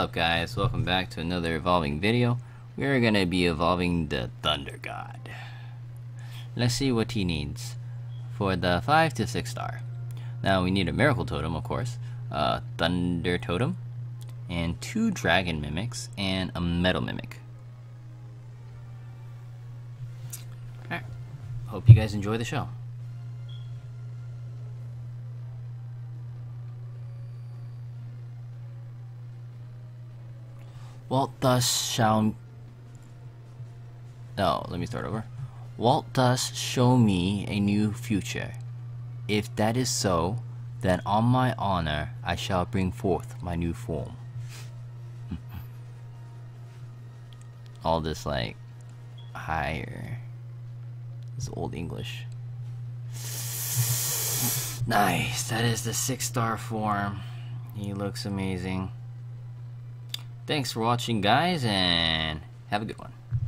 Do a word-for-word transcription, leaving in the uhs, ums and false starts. What's up guys, welcome back to another evolving video. We're gonna be evolving the Thunder God. Let's see what he needs for the five to six star. Now we need a miracle totem, of course, a thunder totem, and two dragon mimics and a metal mimic. Alright, hope you guys enjoy the show. Walt thus shall... No, let me start over. Walt thus show me a new future. If that is so, then on my honor I shall bring forth my new form. All this like higher. This old English. Nice, that is the six star form. He looks amazing. Thanks for watching guys, and have a good one.